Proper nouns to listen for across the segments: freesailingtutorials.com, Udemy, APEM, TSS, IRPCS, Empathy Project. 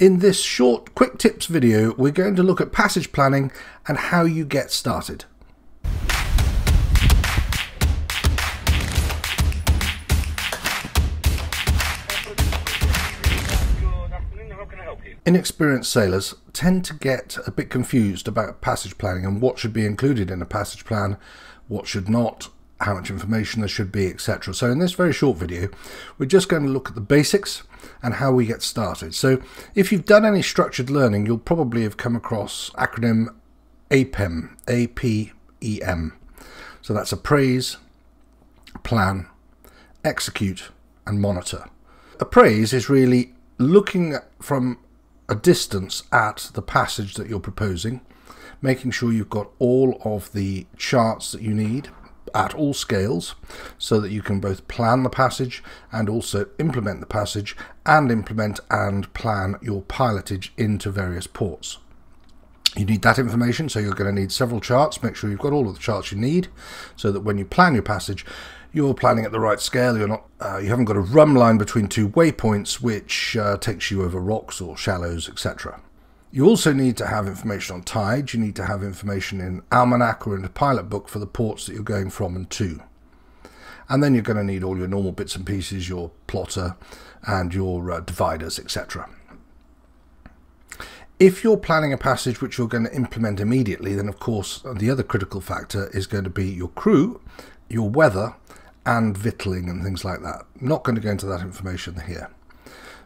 In this short quick tips video, we're going to look at passage planning and how you get started. Inexperienced sailors tend to get a bit confused about passage planning and what should be included in a passage plan, what should not, how much information there should be, etc. So in this very short video, we're just going to look at the basics and how we get started. So if you've done any structured learning, you'll probably have come across acronym APEM, A-P-E-M. So that's appraise, plan, execute, and monitor. Appraise is really looking from a distance at the passage that you're proposing, making sure you've got all of the charts that you need at all scales so that you can both plan the passage and also implement the passage and implement and plan your pilotage into various ports. You need that information, so you're going to need several charts. Make sure you've got all of the charts you need so that when you plan your passage, you're planning at the right scale. You're not, you haven't got a rum line between two waypoints, which takes you over rocks or shallows, etc. You also need to have information on tides. You need to have information in almanac or in a pilot book for the ports that you're going from and to. And then you're going to need all your normal bits and pieces, your plotter and your dividers, etc. If you're planning a passage which you're going to implement immediately, then of course the other critical factor is going to be your crew, your weather, and victualling and things like that. I'm not going to go into that information here.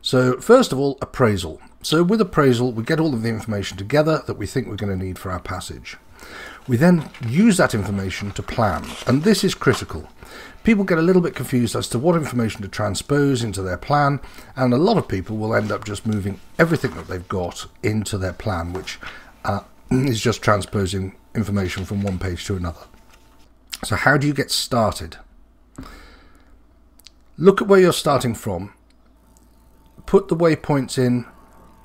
So first of all, appraisal. So with appraisal, we get all of the information together that we think we're going to need for our passage. We then use that information to plan, and this is critical. People get a little bit confused as to what information to transpose into their plan, and a lot of people will end up just moving everything that they've got into their plan, which is just transposing information from one page to another. So how do you get started? Look at where you're starting from. Put the waypoints in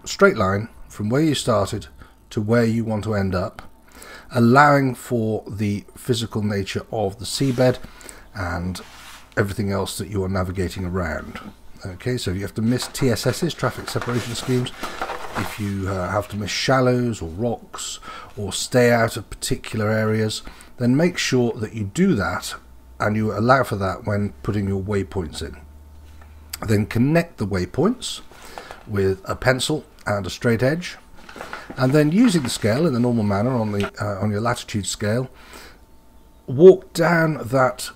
straight line from where you started to where you want to end up, allowing for the physical nature of the seabed and everything else that you are navigating around. Okay, so you have to miss TSS's, traffic separation schemes, if you have to miss shallows or rocks or stay out of particular areas, then make sure that you do that and you allow for that when putting your waypoints in. Then connect the waypoints with a pencil and a straight edge, and then using the scale in the normal manner on your latitude scale, walk down that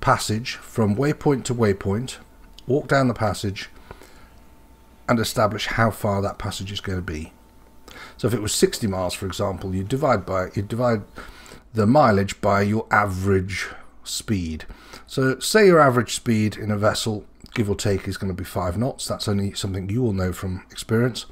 passage from waypoint to waypoint, walk down the passage and establish how far that passage is going to be. So if it was 60 miles, for example, you divide the mileage by your average speed. So say your average speed in a vessel, give or take, is going to be 5 knots. That's only something you will know from experience.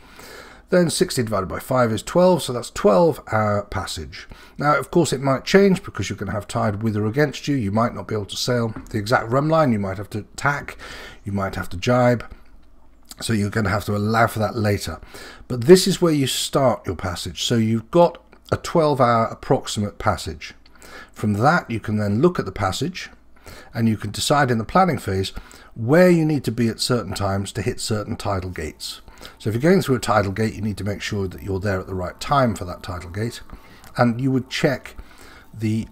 Then 60 divided by 5 is 12, so that's 12-hour passage. Now, of course, it might change because you're going to have tide with or against you. You might not be able to sail the exact rum line. You might have to tack. You might have to jibe. So you're going to have to allow for that later. But this is where you start your passage. So you've got a 12-hour approximate passage. From that, you can then look at the passage and you can decide in the planning phase where you need to be at certain times to hit certain tidal gates. So if you're going through a tidal gate, you need to make sure that you're there at the right time for that tidal gate, and you would check the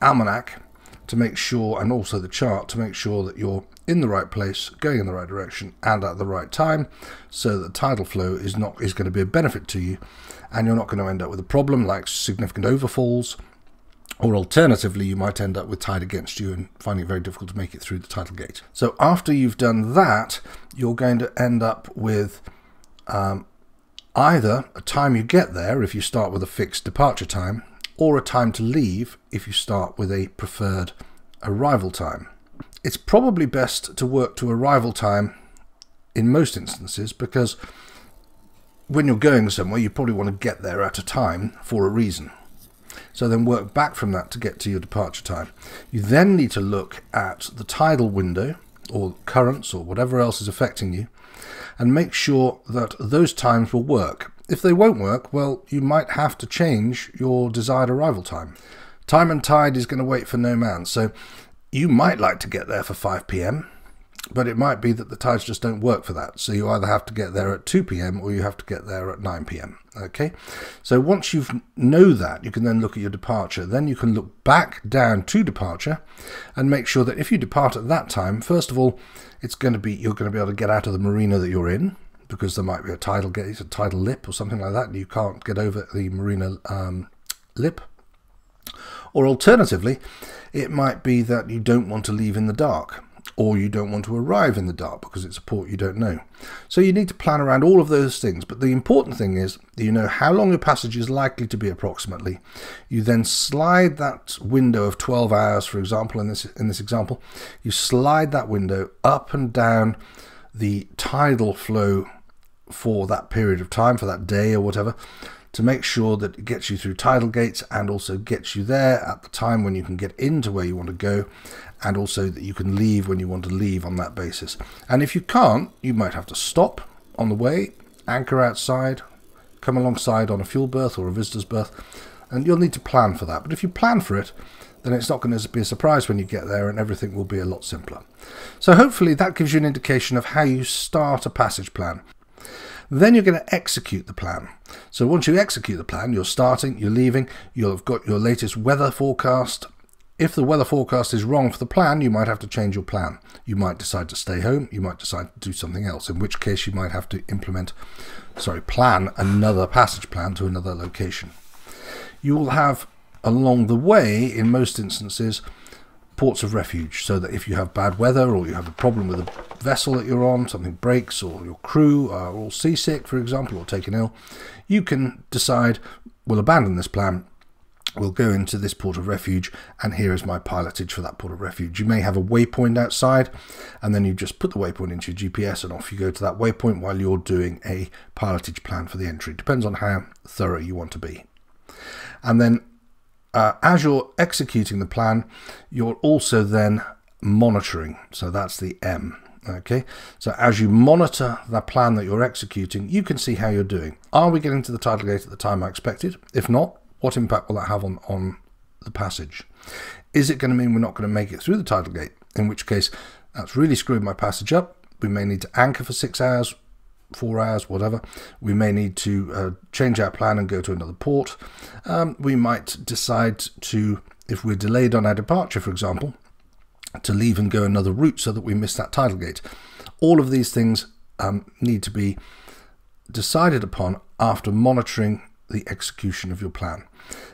almanac to make sure, and also the chart, to make sure that you're in the right place, going in the right direction and at the right time, so that the tidal flow is going to be a benefit to you and you're not going to end up with a problem like significant overfalls, or alternatively you might end up with tide against you and finding it very difficult to make it through the tidal gate. So after you've done that, you're going to end up with either a time you get there if you start with a fixed departure time, or a time to leave if you start with a preferred arrival time. It's probably best to work to arrival time in most instances, because when you're going somewhere you probably want to get there at a time for a reason. So then work back from that to get to your departure time. You then need to look at the tidal window or currents or whatever else is affecting you and make sure that those times will work. If they won't work, well, you might have to change your desired arrival time. Time and tide is going to wait for no man. So you might like to get there for 5 p.m. But it might be that the tides just don't work for that. So you either have to get there at 2 p.m. or you have to get there at 9 p.m. Okay, so once you know that, you can then look at your departure. Then you can look back down to departure and make sure that if you depart at that time, first of all, it's going to be, you're going to be able to get out of the marina that you're in, because there might be a tidal lip or something like that, and you can't get over the marina lip. Or alternatively, it might be that you don't want to leave in the dark, or you don't want to arrive in the dark because it's a port you don't know. So you need to plan around all of those things. But the important thing is that you know how long your passage is likely to be approximately. You then slide that window of 12 hours, for example, in this example, you slide that window up and down the tidal flow for that period of time, for that day or whatever, to make sure that it gets you through tidal gates and also gets you there at the time when you can get into where you want to go, and also that you can leave when you want to leave on that basis. And if you can't, you might have to stop on the way, anchor outside, come alongside on a fuel berth or a visitor's berth, and you'll need to plan for that. But if you plan for it, then it's not going to be a surprise when you get there, and everything will be a lot simpler. So hopefully that gives you an indication of how you start a passage plan. Then you're going to execute the plan. So once you execute the plan, you're starting, you're leaving, you'll have got your latest weather forecast. If the weather forecast is wrong for the plan, you might have to change your plan. You might decide to stay home, you might decide to do something else, in which case you might have to plan another passage plan to another location. You will have along the way, in most instances, ports of refuge, so that if you have bad weather or you have a problem with a vessel that you're on, something breaks, or your crew are all seasick, for example, or taken ill, you can decide, we'll abandon this plan, we'll go into this port of refuge, and here is my pilotage for that port of refuge. You may have a waypoint outside, and then you just put the waypoint into your GPS and off you go to that waypoint while you're doing a pilotage plan for the entry. Depends on how thorough you want to be. And then as you're executing the plan, you're also then monitoring. So that's the M. Okay, so as you monitor the plan that you're executing, you can see how you're doing. Are we getting to the tidal gate at the time I expected? If not, what impact will that have on the passage? Is it going to mean we're not going to make it through the tidal gate? In which case, that's really screwed my passage up. We may need to anchor for 6 hours, 4 hours, whatever. We may need to change our plan and go to another port. We might decide to, if we're delayed on our departure, for example, to leave and go another route so that we miss that tidal gate. All of these things need to be decided upon after monitoring the execution of your plan.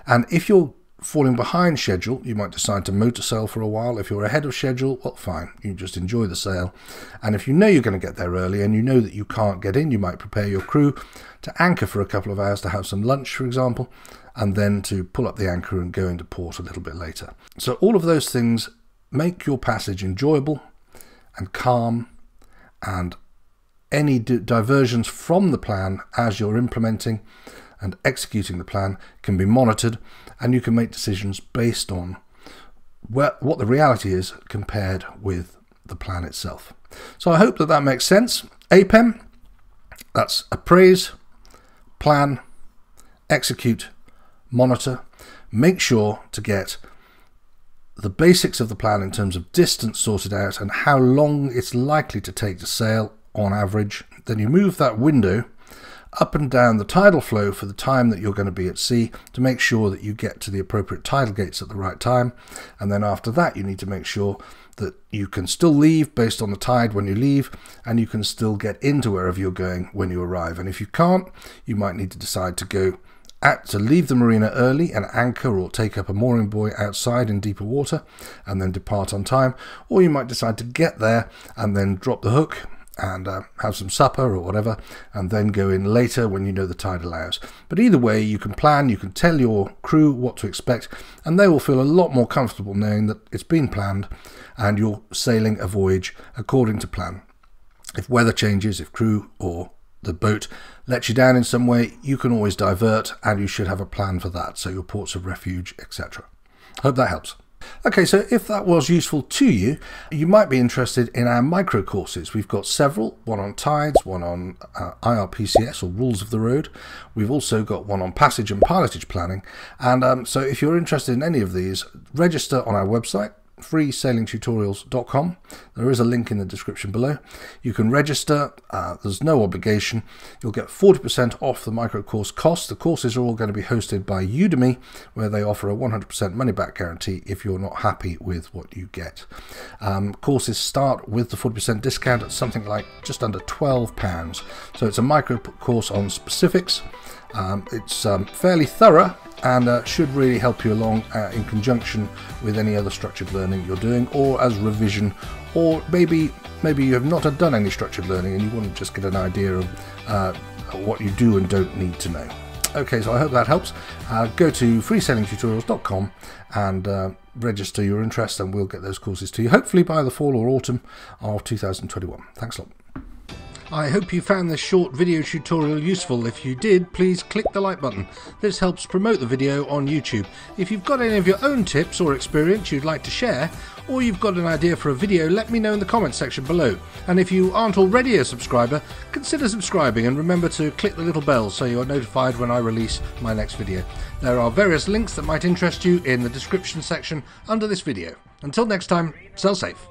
And if you're falling behind schedule, you might decide to motor sail for a while. If you're ahead of schedule, well, fine, you just enjoy the sail. And if you know you're going to get there early and you know that you can't get in, you might prepare your crew to anchor for a couple of hours to have some lunch, for example, and then to pull up the anchor and go into port a little bit later. So all of those things make your passage enjoyable and calm, and any diversions from the plan as you're implementing and executing the plan can be monitored, and you can make decisions based on what the reality is compared with the plan itself. So I hope that that makes sense. APEM, that's appraise, plan, execute, monitor. Make sure to get the basics of the plan in terms of distance sorted out and how long it's likely to take to sail on average. Then you move that window up and down the tidal flow for the time that you're going to be at sea to make sure that you get to the appropriate tidal gates at the right time. And then after that, you need to make sure that you can still leave based on the tide when you leave, and you can still get into wherever you're going when you arrive. And if you can't, you might need to decide to go out, to leave the marina early and anchor or take up a mooring buoy outside in deeper water and then depart on time. Or you might decide to get there and then drop the hook and have some supper or whatever, and then go in later when you know the tide allows. But either way, you can plan, you can tell your crew what to expect, and they will feel a lot more comfortable knowing that it's been planned and you're sailing a voyage according to plan. If weather changes, if crew or the boat lets you down in some way, you can always divert, and you should have a plan for that, so your ports of refuge, etc. Hope that helps. Okay, so if that was useful to you, you might be interested in our micro courses. We've got several, one on tides, one on IRPCS or rules of the road. We've also got one on passage and pilotage planning. And so if you're interested in any of these, register on our website, freesailingtutorials.com. There is a link in the description below. You can register. There's no obligation. You'll get 40% off the micro course cost. The courses are all going to be hosted by Udemy, where they offer a 100% money back guarantee if you're not happy with what you get. Courses start with the 40% discount at something like just under £12. So it's a micro course on specifics. It's fairly thorough and should really help you along in conjunction with any other structured learning you're doing, or as revision, or maybe you have not done any structured learning and you want to just get an idea of what you do and don't need to know. Okay, so I hope that helps. Go to freesailingtutorials.com and register your interest, and we'll get those courses to you hopefully by the fall or autumn of 2021. Thanks a lot. I hope you found this short video tutorial useful. If you did, please click the like button. This helps promote the video on YouTube. If you've got any of your own tips or experience you'd like to share, or you've got an idea for a video, let me know in the comments section below. And if you aren't already a subscriber, consider subscribing, and remember to click the little bell so you are notified when I release my next video. There are various links that might interest you in the description section under this video. Until next time, sail safe.